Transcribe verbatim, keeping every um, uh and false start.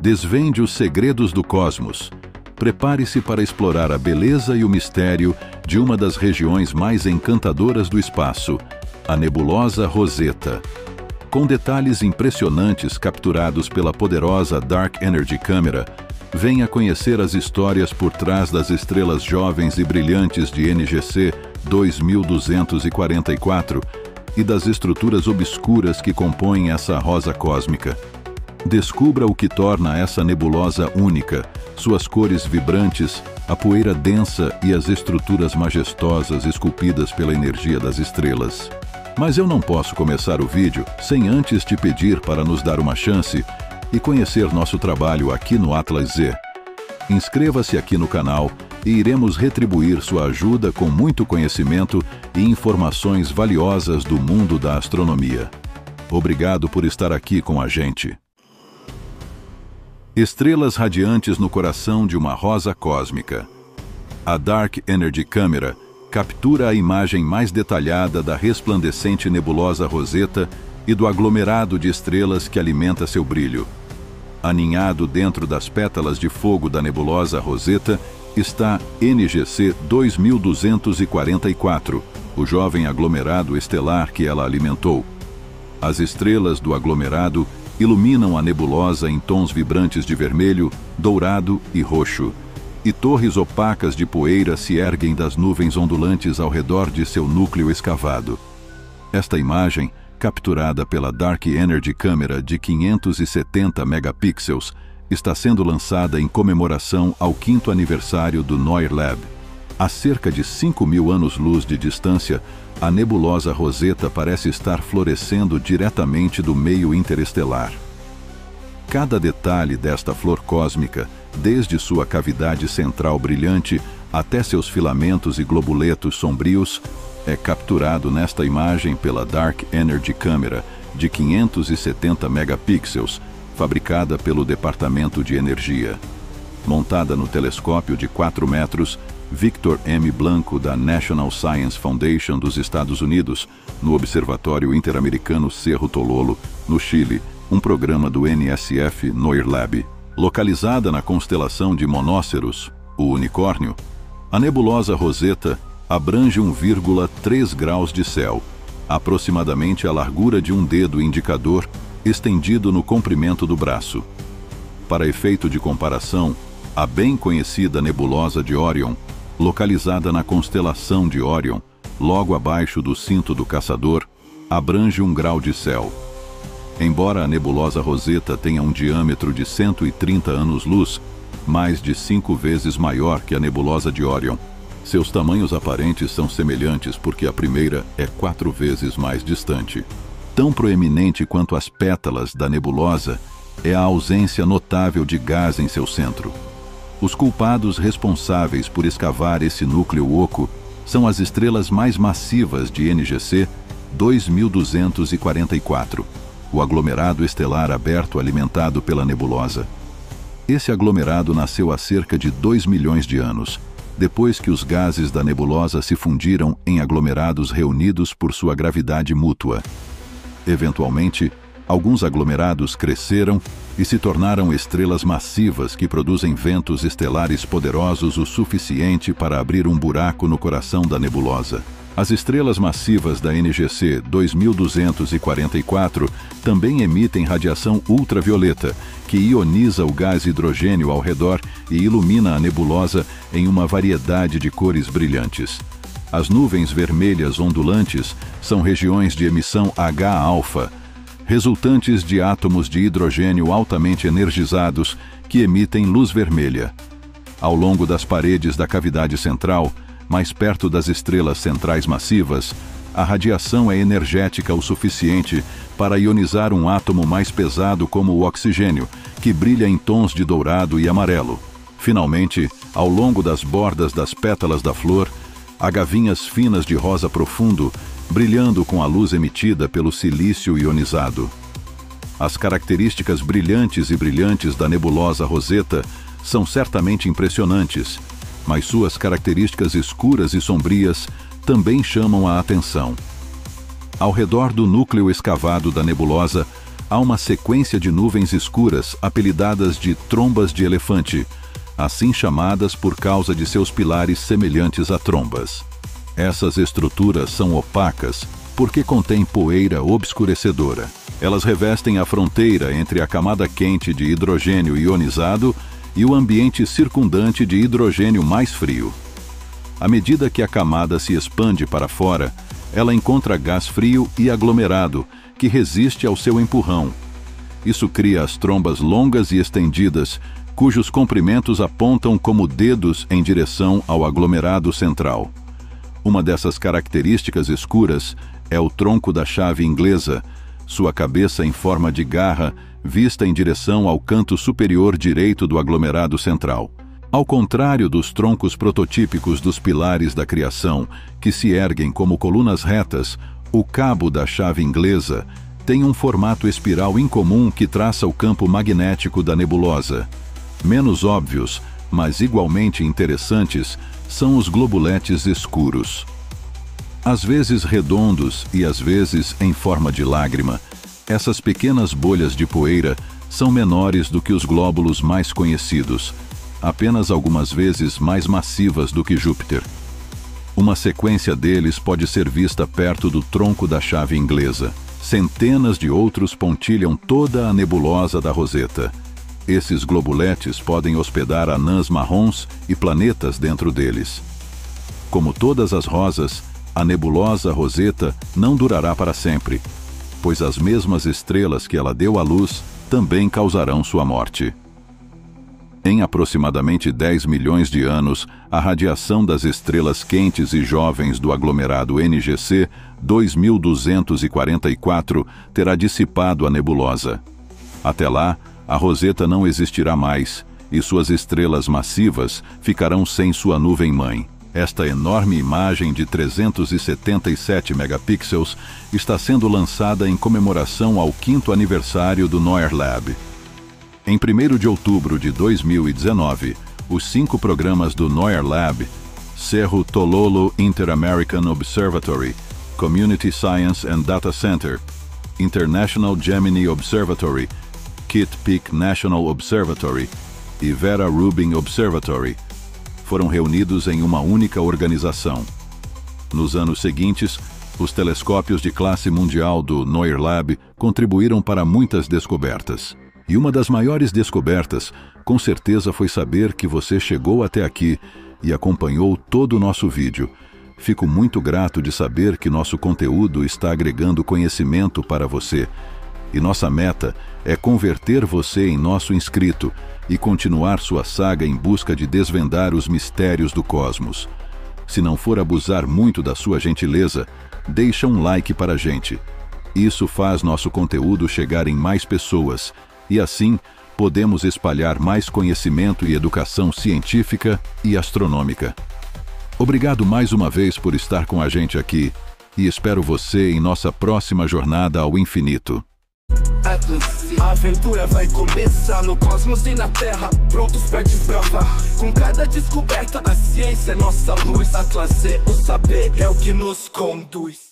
Desvende os segredos do cosmos. Prepare-se para explorar a beleza e o mistério de uma das regiões mais encantadoras do espaço, a Nebulosa Roseta. Com detalhes impressionantes capturados pela poderosa Dark Energy Camera, venha conhecer as histórias por trás das estrelas jovens e brilhantes de N G C dois mil duzentos e quarenta e quatro e das estruturas obscuras que compõem essa rosa cósmica. Descubra o que torna essa nebulosa única, suas cores vibrantes, a poeira densa e as estruturas majestosas esculpidas pela energia das estrelas. Mas eu não posso começar o vídeo sem antes te pedir para nos dar uma chance e conhecer nosso trabalho aqui no Atlas Z. Inscreva-se aqui no canal e iremos retribuir sua ajuda com muito conhecimento e informações valiosas do mundo da astronomia. Obrigado por estar aqui com a gente. Estrelas radiantes no coração de uma rosa cósmica. A Dark Energy Camera captura a imagem mais detalhada da resplandecente nebulosa Roseta e do aglomerado de estrelas que alimenta seu brilho. Aninhado dentro das pétalas de fogo da nebulosa Roseta está N G C dois mil duzentos e quarenta e quatro, o jovem aglomerado estelar que ela alimentou. As estrelas do aglomerado iluminam a nebulosa em tons vibrantes de vermelho, dourado e roxo, e torres opacas de poeira se erguem das nuvens ondulantes ao redor de seu núcleo escavado. Esta imagem, capturada pela Dark Energy Camera de quinhentos e setenta megapixels, está sendo lançada em comemoração ao quinto aniversário do NOIRLab. A cerca de cinco mil anos-luz de distância, a nebulosa Roseta parece estar florescendo diretamente do meio interestelar. Cada detalhe desta flor cósmica, desde sua cavidade central brilhante até seus filamentos e globuletos sombrios, é capturado nesta imagem pela Dark Energy Camera de quinhentos e setenta megapixels, fabricada pelo Departamento de Energia. Montada no telescópio de quatro metros, Víctor M. Blanco, da National Science Foundation dos Estados Unidos, no Observatório Interamericano Cerro Tololo, no Chile, um programa do N S F NOIRLab. Localizada na constelação de Monóceros, o unicórnio, a nebulosa Roseta abrange um vírgula três graus de céu, aproximadamente a largura de um dedo indicador estendido no comprimento do braço. Para efeito de comparação, a bem conhecida nebulosa de Orion, localizada na constelação de Orion, logo abaixo do cinto do caçador, abrange um grau de céu. Embora a nebulosa Roseta tenha um diâmetro de cento e trinta anos-luz, mais de cinco vezes maior que a nebulosa de Orion, seus tamanhos aparentes são semelhantes porque a primeira é quatro vezes mais distante. Tão proeminente quanto as pétalas da nebulosa é a ausência notável de gás em seu centro. Os culpados responsáveis por escavar esse núcleo oco são as estrelas mais massivas de N G C dois mil duzentos e quarenta e quatro, o aglomerado estelar aberto alimentado pela nebulosa. Esse aglomerado nasceu há cerca de dois milhões de anos, depois que os gases da nebulosa se fundiram em aglomerados reunidos por sua gravidade mútua. Eventualmente, alguns aglomerados cresceram e se tornaram estrelas massivas que produzem ventos estelares poderosos o suficiente para abrir um buraco no coração da nebulosa. As estrelas massivas da N G C dois mil duzentos e quarenta e quatro também emitem radiação ultravioleta, que ioniza o gás hidrogênio ao redor e ilumina a nebulosa em uma variedade de cores brilhantes. As nuvens vermelhas ondulantes são regiões de emissão H alfa, resultantes de átomos de hidrogênio altamente energizados que emitem luz vermelha. Ao longo das paredes da cavidade central, mais perto das estrelas centrais massivas, a radiação é energética o suficiente para ionizar um átomo mais pesado como o oxigênio, que brilha em tons de dourado e amarelo. Finalmente, ao longo das bordas das pétalas da flor, há gavinhas finas de rosa profundo brilhando com a luz emitida pelo silício ionizado. As características brilhantes e brilhantes da nebulosa Roseta são certamente impressionantes, mas suas características escuras e sombrias também chamam a atenção. Ao redor do núcleo escavado da nebulosa, há uma sequência de nuvens escuras apelidadas de trombas de elefante, assim chamadas por causa de seus pilares semelhantes a trombas. Essas estruturas são opacas porque contêm poeira obscurecedora. Elas revestem a fronteira entre a camada quente de hidrogênio ionizado e o ambiente circundante de hidrogênio mais frio. À medida que a camada se expande para fora, ela encontra gás frio e aglomerado, que resiste ao seu empurrão. Isso cria as trombas longas e estendidas, cujos comprimentos apontam como dedos em direção ao aglomerado central. Uma dessas características escuras é o tronco da chave inglesa, sua cabeça em forma de garra, vista em direção ao canto superior direito do aglomerado central. Ao contrário dos troncos prototípicos dos pilares da criação, que se erguem como colunas retas, o cabo da chave inglesa tem um formato espiral incomum que traça o campo magnético da nebulosa. Menos óbvios, mas igualmente interessantes, são os globuletes escuros. Às vezes redondos e às vezes em forma de lágrima, essas pequenas bolhas de poeira são menores do que os glóbulos mais conhecidos, apenas algumas vezes mais massivas do que Júpiter. Uma sequência deles pode ser vista perto do tronco da chave inglesa. Centenas de outros pontilham toda a nebulosa da Roseta. Esses globuletes podem hospedar anãs marrons e planetas dentro deles. Como todas as rosas, a nebulosa Roseta não durará para sempre, pois as mesmas estrelas que ela deu à luz também causarão sua morte. Em aproximadamente dez milhões de anos, a radiação das estrelas quentes e jovens do aglomerado N G C dois mil duzentos e quarenta e quatro terá dissipado a nebulosa. Até lá, a Roseta não existirá mais e suas estrelas massivas ficarão sem sua nuvem-mãe. Esta enorme imagem de trezentos e setenta e sete megapixels está sendo lançada em comemoração ao quinto aniversário do NOIRLab. Em primeiro de outubro de dois mil e dezenove, os cinco programas do NOIRLab, Cerro Tololo Inter-American Observatory, Community Science and Data Center, International Gemini Observatory, Kitt Peak National Observatory e Vera Rubin Observatory, foram reunidos em uma única organização. Nos anos seguintes, os telescópios de classe mundial do NOIRLab contribuíram para muitas descobertas. E uma das maiores descobertas, com certeza, foi saber que você chegou até aqui e acompanhou todo o nosso vídeo. Fico muito grato de saber que nosso conteúdo está agregando conhecimento para você. E nossa meta é converter você em nosso inscrito e continuar sua saga em busca de desvendar os mistérios do cosmos. Se não for abusar muito da sua gentileza, deixa um like para a gente. Isso faz nosso conteúdo chegar em mais pessoas. E assim, podemos espalhar mais conhecimento e educação científica e astronômica. Obrigado mais uma vez por estar com a gente aqui e espero você em nossa próxima jornada ao infinito. A aventura vai começar no cosmos e na terra, prontos pra desbravar. Com cada descoberta, a ciência é nossa luz. A trazer o saber é o que nos conduz.